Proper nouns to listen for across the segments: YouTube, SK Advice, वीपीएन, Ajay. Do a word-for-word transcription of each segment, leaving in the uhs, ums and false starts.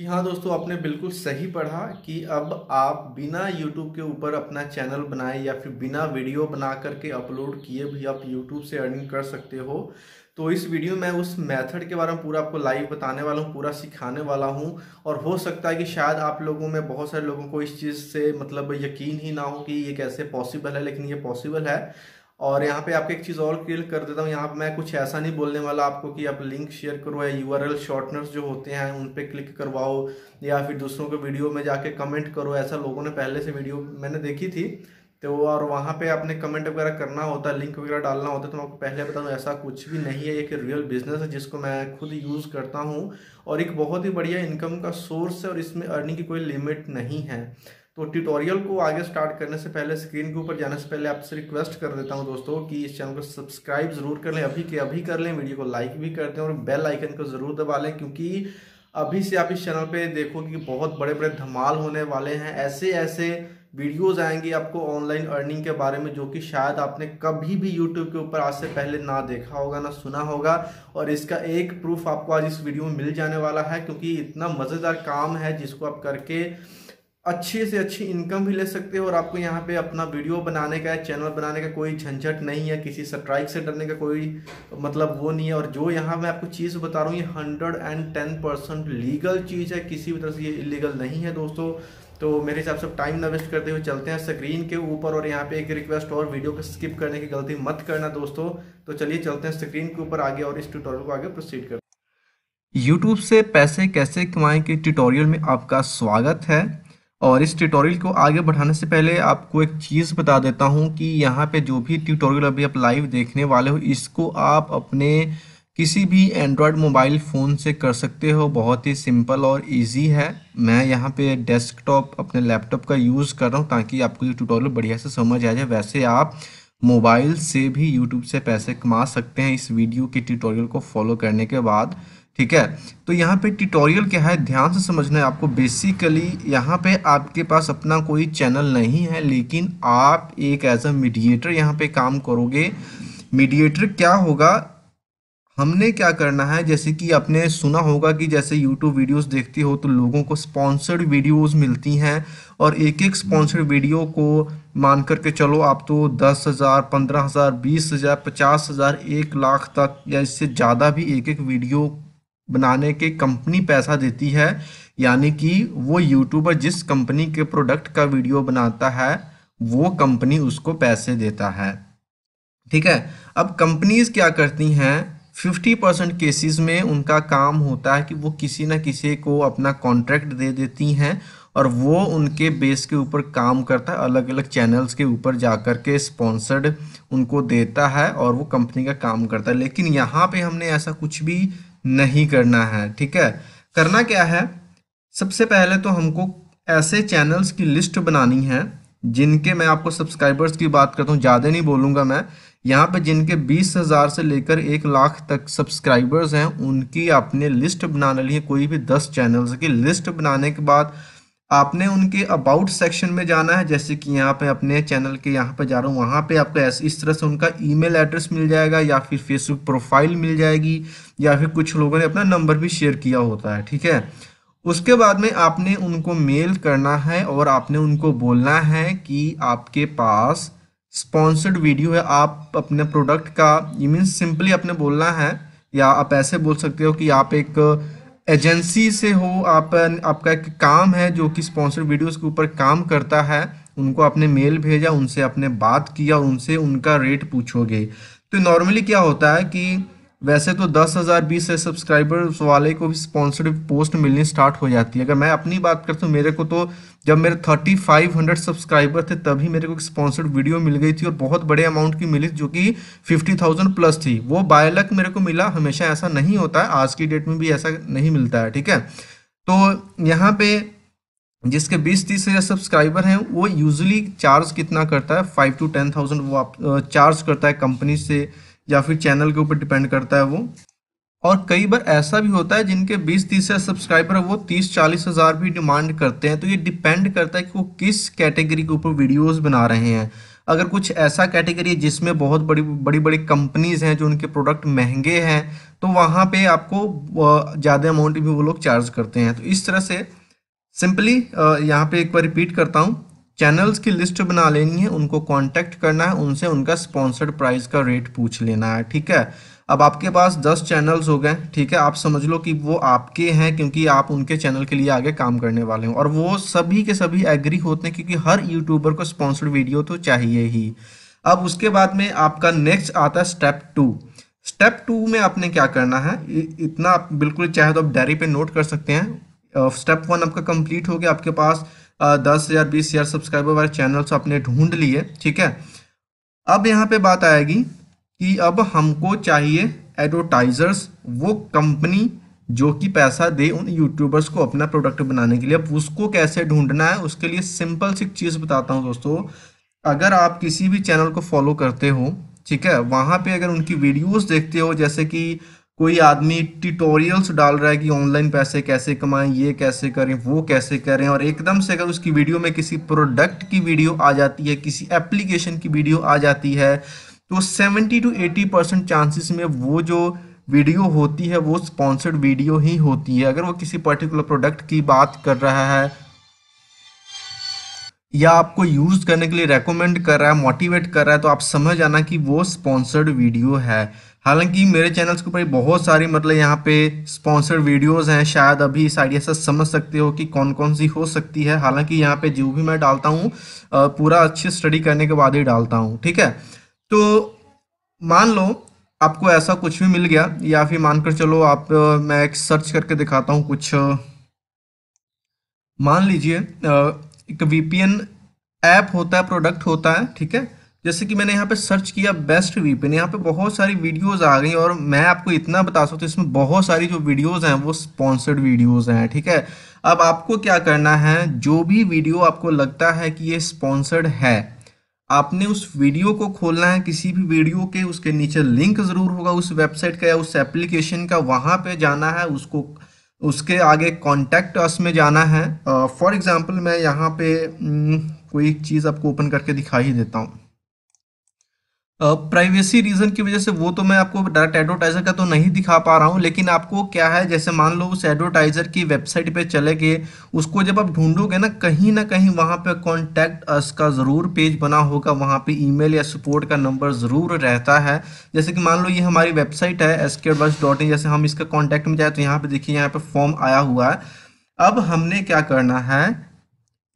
जी हाँ दोस्तों, आपने बिल्कुल सही पढ़ा कि अब आप बिना YouTube के ऊपर अपना चैनल बनाए या फिर बिना वीडियो बना करके अपलोड किए भी आप YouTube से अर्निंग कर सकते हो। तो इस वीडियो में उस मेथड के बारे में पूरा आपको लाइव बताने वाला हूँ, पूरा सिखाने वाला हूँ। और हो सकता है कि शायद आप लोगों में बहुत सारे लोगों को इस चीज़ से मतलब यकीन ही ना हो कि ये कैसे पॉसिबल है, लेकिन ये पॉसिबल है। और यहाँ पे आपको एक चीज़ और क्लियर कर देता हूँ, यहाँ पे मैं कुछ ऐसा नहीं बोलने वाला आपको कि आप लिंक शेयर करो या यूआरएल शॉर्टनर्स जो होते हैं उन पे क्लिक करवाओ या फिर दूसरों के वीडियो में जाके कमेंट करो। ऐसा लोगों ने पहले से वीडियो मैंने देखी थी तो, और वहाँ पे आपने कमेंट वगैरह करना होता है, लिंक वगैरह डालना होता है। तो मैं आपको पहले बता दूँ, ऐसा कुछ भी नहीं है। एक रियल बिजनेस है जिसको मैं खुद यूज़ करता हूँ और एक बहुत ही बढ़िया इनकम का सोर्स है और इसमें अर्निंग की कोई लिमिट नहीं है। तो ट्यूटोरियल को आगे स्टार्ट करने से पहले, स्क्रीन के ऊपर जाने से पहले आपसे रिक्वेस्ट कर देता हूं दोस्तों कि इस चैनल को सब्सक्राइब जरूर कर लें, अभी के अभी कर लें, वीडियो को लाइक भी कर दें और बेल आइकन को ज़रूर दबा लें, क्योंकि अभी से आप इस चैनल पे देखोगे कि बहुत बड़े बड़े धमाल होने वाले हैं। ऐसे ऐसे वीडियोज़ आएंगे आपको ऑनलाइन अर्निंग के बारे में जो कि शायद आपने कभी भी यूट्यूब के ऊपर आज से पहले ना देखा होगा, ना सुना होगा। और इसका एक प्रूफ आपको आज इस वीडियो में मिल जाने वाला है, क्योंकि इतना मज़ेदार काम है जिसको आप करके अच्छी से अच्छी इनकम भी ले सकते हो। और आपको यहाँ पे अपना वीडियो बनाने का, चैनल बनाने का कोई झंझट नहीं है, किसी स्ट्राइक से डरने का कोई मतलब वो नहीं है। और जो यहाँ मैं आपको चीज़ बता रहा हूँ ये hundred and ten percent legal चीज़ है, किसी भी तरह से ये इलीगल नहीं है दोस्तों। तो मेरे हिसाब से टाइम ना वेस्ट करते हुए चलते हैं स्क्रीन के ऊपर। और यहाँ पे एक रिक्वेस्ट और, वीडियो को स्किप करने की गलती मत करना दोस्तों। तो चलिए चलते हैं स्क्रीन के ऊपर आगे और इस ट्यूटोरियल को आगे प्रोसीड करते हैं। यूट्यूब से पैसे कैसे कमाएं के ट्यूटोरियल में आपका स्वागत है। और इस ट्यूटोरियल को आगे बढ़ाने से पहले आपको एक चीज़ बता देता हूं कि यहां पे जो भी ट्यूटोरियल अभी आप लाइव देखने वाले हो इसको आप अपने किसी भी एंड्रॉयड मोबाइल फ़ोन से कर सकते हो। बहुत ही सिंपल और इजी है। मैं यहां पे डेस्कटॉप अपने लैपटॉप का यूज़ कर रहा हूं ताकि आपको ये ट्यूटोरियल बढ़िया से समझ आ जाए। वैसे आप मोबाइल से भी यूट्यूब से पैसे कमा सकते हैं इस वीडियो के ट्यूटोरियल को फॉलो करने के बाद, ठीक है। तो यहाँ पे ट्यूटोरियल क्या है ध्यान से समझना है आपको। बेसिकली यहाँ पे आपके पास अपना कोई चैनल नहीं है, लेकिन आप एक एज अ मीडिएटर यहाँ पे काम करोगे। मीडिएटर क्या होगा, हमने क्या करना है, जैसे कि आपने सुना होगा कि जैसे YouTube वीडियोस देखते हो तो लोगों को स्पॉन्सर्ड वीडियोस मिलती हैं और एक एक स्पॉन्सर्ड वीडियो को मान करके चलो आप तो दस हज़ार, पंद्रह हज़ार, बीस हज़ार, पचास हज़ार, एक लाख तक या इससे ज़्यादा भी एक एक वीडियो बनाने के कंपनी पैसा देती है। यानी कि वो यूट्यूबर जिस कंपनी के प्रोडक्ट का वीडियो बनाता है वो कंपनी उसको पैसे देता है, ठीक है। अब कंपनीज़ क्या करती हैं, फिफ्टी परसेंट केसेस में उनका काम होता है कि वो किसी ना किसी को अपना कॉन्ट्रैक्ट दे देती हैं और वो उनके बेस के ऊपर काम करता है, अलग अलग चैनल्स के ऊपर जाकर के स्पॉन्सर्ड उनको देता है और वो कंपनी का काम करता है। लेकिन यहाँ पे हमने ऐसा कुछ भी नहीं करना है, ठीक है। करना क्या है, सबसे पहले तो हमको ऐसे चैनल्स की लिस्ट बनानी है जिनके, मैं आपको सब्सक्राइबर्स की बात करता हूँ, ज़्यादा नहीं बोलूँगा मैं यहाँ पे, जिनके बीस हज़ार से लेकर एक लाख तक सब्सक्राइबर्स हैं उनकी आपने लिस्ट बना ली है। कोई भी दस चैनल्स की लिस्ट बनाने के बाद आपने उनके अबाउट सेक्शन में जाना है। जैसे कि यहाँ पे अपने चैनल के यहाँ पे जा रहा हूँ, वहाँ पे आपको ऐसे इस तरह से उनका ईमेल एड्रेस मिल जाएगा या फिर फेसबुक प्रोफाइल मिल जाएगी या फिर कुछ लोगों ने अपना नंबर भी शेयर किया होता है, ठीक है। उसके बाद में आपने उनको मेल करना है और आपने उनको बोलना है कि आपके पास स्पॉन्सर्ड वीडियो है, आप अपने प्रोडक्ट का, ये मीन्स सिंपली आपने बोलना है। या आप ऐसे बोल सकते हो कि आप एक एजेंसी से हो, आप आपका एक काम है जो कि स्पॉन्सर्ड वीडियोस के ऊपर काम करता है, उनको आपने मेल भेजा, उनसे आपने बात किया, उनसे उनका रेट पूछोगे। तो नॉर्मली क्या होता है कि वैसे तो दस हज़ार बीस से सब्सक्राइबर्स वाले को भी स्पॉन्सर्ड पोस्ट मिलनी स्टार्ट हो जाती है। अगर मैं अपनी बात करता हूँ, मेरे को तो जब मेरे थर्टी फाइव हंड्रेड सब्सक्राइबर थे तभी मेरे को एक स्पॉन्सर्ड वीडियो मिल गई थी और बहुत बड़े अमाउंट की मिली जो कि फिफ्टी थाउजेंड प्लस थी। वो बाय लक मेरे को मिला, हमेशा ऐसा नहीं होता है, आज की डेट में भी ऐसा नहीं मिलता है, ठीक है। तो यहाँ पे जिसके बीस तीस हज़ार सब्सक्राइबर हैं वो यूजली चार्ज कितना करता है, फाइव टू टेन थाउजेंड वो आप चार्ज करता है कंपनी से या फिर चैनल के ऊपर डिपेंड करता है वो। और कई बार ऐसा भी होता है जिनके बीस तीस से सब्सक्राइबर वो तीस चालीस हज़ार भी डिमांड करते हैं। तो ये डिपेंड करता है कि वो किस कैटेगरी के ऊपर वीडियोस बना रहे हैं। अगर कुछ ऐसा कैटेगरी है जिसमें बहुत बड़ी बड़ी बड़ी कंपनीज़ हैं जो उनके प्रोडक्ट महंगे हैं, तो वहाँ पे आपको ज़्यादा अमाउंट भी वो लोग चार्ज करते हैं। तो इस तरह से सिंपली यहाँ पे एक बार रिपीट करता हूँ, चैनल्स की लिस्ट बना लेनी है, उनको कॉन्टैक्ट करना है, उनसे उनका स्पॉन्सर्ड प्राइस का रेट पूछ लेना है। ठीक है, अब आपके पास दस चैनल्स हो गए। ठीक है, आप समझ लो कि वो आपके हैं क्योंकि आप उनके चैनल के लिए आगे काम करने वाले हो, और वो सभी के सभी एग्री होते हैं क्योंकि हर यूट्यूबर को स्पॉन्सर्ड वीडियो तो चाहिए ही। अब उसके बाद में आपका नेक्स्ट आता है स्टेप टू। स्टेप टू में आपने क्या करना है, इतना आप बिल्कुल चाहे तो आप डायरी पे नोट कर सकते हैं। स्टेप वन आपका कंप्लीट हो गया, आपके पास दस हज़ार बीस हज़ार सब्सक्राइबर वाले चैनल्स आपने ढूंढ लिए। ठीक है, अब यहाँ पे बात आएगी कि अब हमको चाहिए एडवर्टाइजर्स, वो कंपनी जो कि पैसा दे उन यूट्यूबर्स को अपना प्रोडक्ट बनाने के लिए। अब उसको कैसे ढूंढना है, उसके लिए सिंपल सी चीज़ बताता हूं दोस्तों। अगर आप किसी भी चैनल को फॉलो करते हो, ठीक है, वहां पे अगर उनकी वीडियोस देखते हो, जैसे कि कोई आदमी ट्यूटोरियल्स डाल रहा है कि ऑनलाइन पैसे कैसे कमाएं, ये कैसे करें, वो कैसे करें, और एकदम से अगर उसकी वीडियो में किसी प्रोडक्ट की वीडियो आ जाती है, किसी एप्लीकेशन की वीडियो आ जाती है, तो सत्तर टू अस्सी परसेंट चांसेस में वो जो वीडियो होती है वो स्पॉन्सर्ड वीडियो ही होती है। अगर वो किसी पर्टिकुलर प्रोडक्ट की बात कर रहा है या आपको यूज़ करने के लिए रेकमेंड कर रहा है, मोटिवेट कर रहा है, तो आप समझ जाना कि वो स्पॉन्सर्ड वीडियो है। हालांकि मेरे चैनल्स के ऊपर बहुत सारी मतलब यहाँ पे स्पॉन्सर्ड वीडियोस हैं, शायद अभी इस आइडिया से समझ सकते हो कि कौन कौन सी हो सकती है। हालांकि यहाँ पे जो भी मैं डालता हूँ पूरा अच्छी स्टडी करने के बाद ही डालता हूँ। ठीक है, तो मान लो आपको ऐसा कुछ भी मिल गया, या फिर मानकर चलो आप, मैं एक सर्च करके दिखाता हूँ कुछ, मान लीजिए एक वीपीएन ऐप होता है, प्रोडक्ट होता है। ठीक है, जैसे कि मैंने यहाँ पे सर्च किया बेस्ट वीपीएन, यहाँ पे बहुत सारी वीडियोस आ गई, और मैं आपको इतना बता सकता हूँ इसमें बहुत सारी जो वीडियोस हैं वो स्पॉन्सर्ड वीडियोस हैं। ठीक है, अब आपको क्या करना है, जो भी वीडियो आपको लगता है कि ये स्पॉन्सर्ड है, आपने उस वीडियो को खोलना है, किसी भी वीडियो के उसके नीचे लिंक ज़रूर होगा उस वेबसाइट का या उस एप्लीकेशन का, वहाँ पे जाना है, उसको उसके आगे कॉन्टैक्ट अस में जाना है। फॉर uh, एग्ज़ाम्पल मैं यहाँ पे न, कोई चीज़ आपको ओपन करके दिखा ही देता हूँ। प्राइवेसी रीज़न की वजह से वो तो मैं आपको डायरेक्ट एडवर्टाइज़र का तो नहीं दिखा पा रहा हूँ, लेकिन आपको क्या है, जैसे मान लो उस एडवर्टाइज़र की वेबसाइट पे चले गए, उसको जब आप ढूंढोगे ना, कहीं ना कहीं वहाँ पे कॉन्टैक्ट अस का ज़रूर पेज बना होगा, वहाँ पे ईमेल या सपोर्ट का नंबर ज़रूर रहता है। जैसे कि मान लो ये हमारी वेबसाइट है एस के एडवाइस डॉट इन, जैसे हम इसका कॉन्टैक्ट में जाए तो यहाँ पर देखिए यहाँ पर फॉर्म आया हुआ है। अब हमने क्या करना है,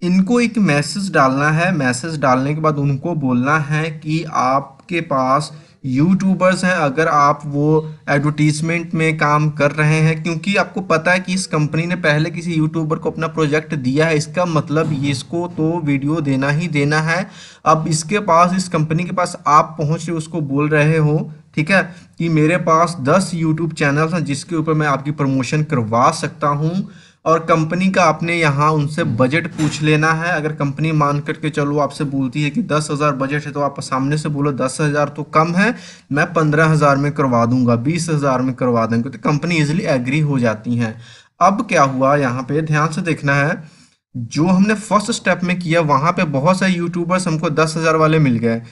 इनको एक मैसेज डालना है। मैसेज डालने के बाद उनको बोलना है कि आपके पास यूट्यूबर्स हैं, अगर आप वो एडवर्टीजमेंट में काम कर रहे हैं, क्योंकि आपको पता है कि इस कंपनी ने पहले किसी यूट्यूबर को अपना प्रोजेक्ट दिया है, इसका मतलब ये इसको तो वीडियो देना ही देना है। अब इसके पास, इस कंपनी के पास आप पहुँच के उसको बोल रहे हो, ठीक है, कि मेरे पास दस यूट्यूब चैनल्स हैं जिसके ऊपर मैं आपकी प्रमोशन करवा सकता हूँ, और कंपनी का आपने यहाँ उनसे बजट पूछ लेना है। अगर कंपनी मान कर के चलो आपसे बोलती है कि दस हज़ार बजट है, तो आप सामने से बोलो दस हज़ार तो कम है, मैं पंद्रह हज़ार में करवा दूंगा, बीस हज़ार में करवा देंगे, तो कंपनी इजीली एग्री हो जाती हैं। अब क्या हुआ, यहाँ पे ध्यान से देखना है, जो हमने फर्स्ट स्टेप में किया वहाँ पे बहुत सारे यूट्यूबर्स हमको दस हज़ार वाले मिल गए,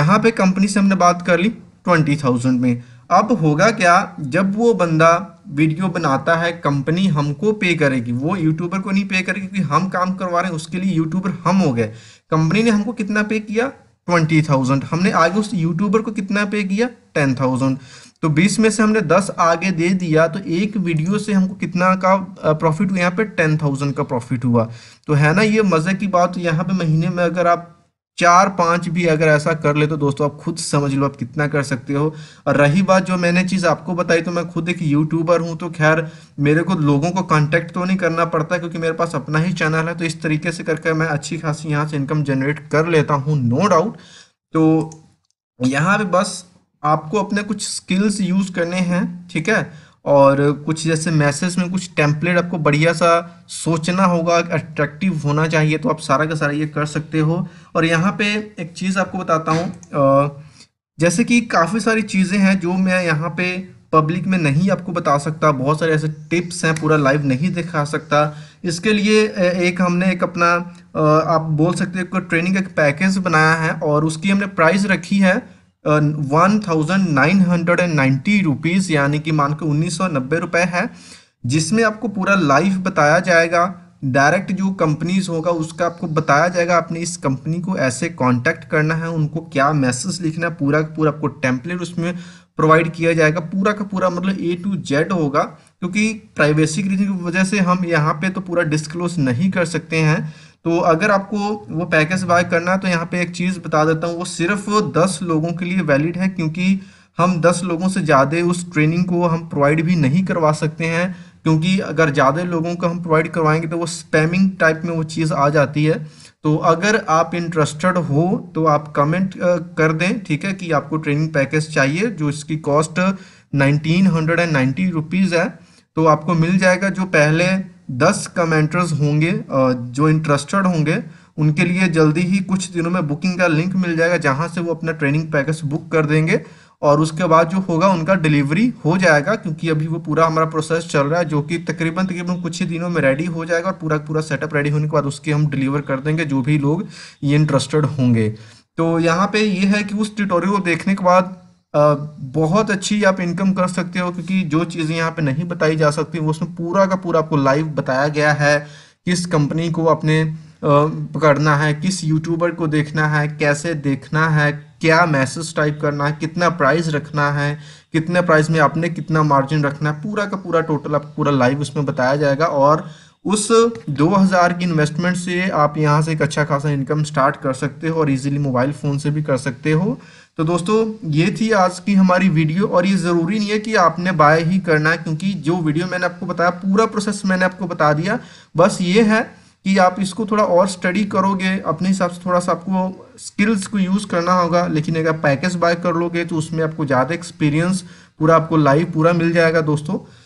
यहाँ पे कंपनी से हमने बात कर ली ट्वेंटी थाउजेंड में। अब होगा क्या, जब वो बंदा वीडियो बनाता है कंपनी हमको पे करेगी, वो यूट्यूबर को नहीं पे करेगी, क्योंकि हम काम करवा रहे हैं, उसके लिए यूट्यूबर हम हो गए। कंपनी ने हमको कितना पे किया, ट्वेंटी थाउजेंड, हमने आगे उस यूट्यूबर को कितना पे किया, टेन थाउजेंड, तो बीस में से हमने दस आगे दे दिया, तो एक वीडियो से हमको कितना का प्रॉफिट हुआ, यहाँ पे टेन थाउजेंड का प्रॉफिट हुआ। तो है ना ये मज़े की बात, यहाँ पे महीने में अगर आप चार पाँच भी अगर ऐसा कर ले तो दोस्तों आप खुद समझ लो आप कितना कर सकते हो। और रही बात जो मैंने चीज़ आपको बताई, तो मैं खुद एक यूट्यूबर हूं, तो खैर मेरे को लोगों को कांटेक्ट तो नहीं करना पड़ता क्योंकि मेरे पास अपना ही चैनल है, तो इस तरीके से करके मैं अच्छी खासी यहां से इनकम जनरेट कर लेता हूं, नो डाउट। तो यहाँ पर बस आपको अपने कुछ स्किल्स यूज़ करने हैं, ठीक है, और कुछ जैसे मैसेज में कुछ टेम्पलेट आपको बढ़िया सा सोचना होगा, अट्रैक्टिव होना चाहिए, तो आप सारा का सारा ये कर सकते हो। और यहाँ पे एक चीज़ आपको बताता हूँ, जैसे कि काफ़ी सारी चीज़ें हैं जो मैं यहाँ पे पब्लिक में नहीं आपको बता सकता, बहुत सारे ऐसे टिप्स हैं, पूरा लाइव नहीं दिखा सकता, इसके लिए एक हमने एक अपना आप बोल सकते हैं ट्रेनिंग का पैकेज बनाया है और उसकी हमने प्राइस रखी है one thousand nine hundred and ninety rupees यानी कि मान के उन्नीस सौ नब्बे रुपये है, जिसमें आपको पूरा लाइफ बताया जाएगा। डायरेक्ट जो कंपनीज होगा उसका आपको बताया जाएगा, आपने इस कंपनी को ऐसे कांटेक्ट करना है, उनको क्या मैसेज लिखना है, पूरा पूरा आपको टेम्पलेट उसमें प्रोवाइड किया जाएगा, पूरा का पूरा मतलब ए टू जेड होगा। क्योंकि प्राइवेसी की वजह से हम यहाँ पे तो पूरा डिस्क्लोज नहीं कर सकते हैं। तो अगर आपको वो पैकेज बाय करना है तो यहाँ पर एक चीज़ बता देता हूँ, वो सिर्फ दस लोगों के लिए वैलिड है, क्योंकि हम दस लोगों से ज़्यादा उस ट्रेनिंग को हम प्रोवाइड भी नहीं करवा सकते हैं, क्योंकि अगर ज़्यादा लोगों को हम प्रोवाइड करवाएंगे तो वो स्पैमिंग टाइप में वो चीज़ आ जाती है। तो अगर आप इंटरेस्टेड हो तो आप कमेंट कर दें, ठीक है, कि आपको ट्रेनिंग पैकेज चाहिए, जो इसकी cost nineteen hundred and ninety rupees है। तो आपको मिल जाएगा। जो पहले दस कमेंटर्स होंगे जो इंटरेस्टेड होंगे उनके लिए जल्दी ही कुछ दिनों में बुकिंग का लिंक मिल जाएगा, जहाँ से वो अपना ट्रेनिंग पैकेज बुक कर देंगे और उसके बाद जो होगा उनका डिलीवरी हो जाएगा, क्योंकि अभी वो पूरा हमारा प्रोसेस चल रहा है, जो कि तकरीबन तकरीबन कुछ ही दिनों में रेडी हो जाएगा और पूरा पूरा सेटअप रेडी होने के बाद उसके हम डिलीवर कर देंगे जो भी लोग ये इंटरेस्टेड होंगे। तो यहाँ पे ये है कि उस ट्यूटोरियल को देखने के बाद आ, बहुत अच्छी आप इनकम कर सकते हो, क्योंकि जो चीज़ें यहाँ पर नहीं बताई जा सकती वो उसमें पूरा का पूरा आपको लाइव बताया गया है। किस कंपनी को अपने पकड़ना है, किस यूट्यूबर को देखना है, कैसे देखना है, क्या मैसेज टाइप करना है, कितना प्राइस रखना है, कितने प्राइस में आपने कितना मार्जिन रखना है, पूरा का पूरा टोटल आपको पूरा लाइव उसमें बताया जाएगा। और उस दो हज़ार की इन्वेस्टमेंट से आप यहाँ से एक अच्छा खासा इनकम स्टार्ट कर सकते हो और इजीली मोबाइल फ़ोन से भी कर सकते हो। तो दोस्तों ये थी आज की हमारी वीडियो, और ये ज़रूरी नहीं है कि आपने बाय ही करना है, क्योंकि जो वीडियो मैंने आपको बताया पूरा प्रोसेस मैंने आपको बता दिया। बस ये है कि आप इसको थोड़ा और स्टडी करोगे, अपने हिसाब से थोड़ा सा आपको स्किल्स को यूज़ करना होगा, लेकिन अगर पैकेज बाय कर लोगे तो उसमें आपको ज़्यादा एक्सपीरियंस पूरा आपको लाइव पूरा मिल जाएगा दोस्तों।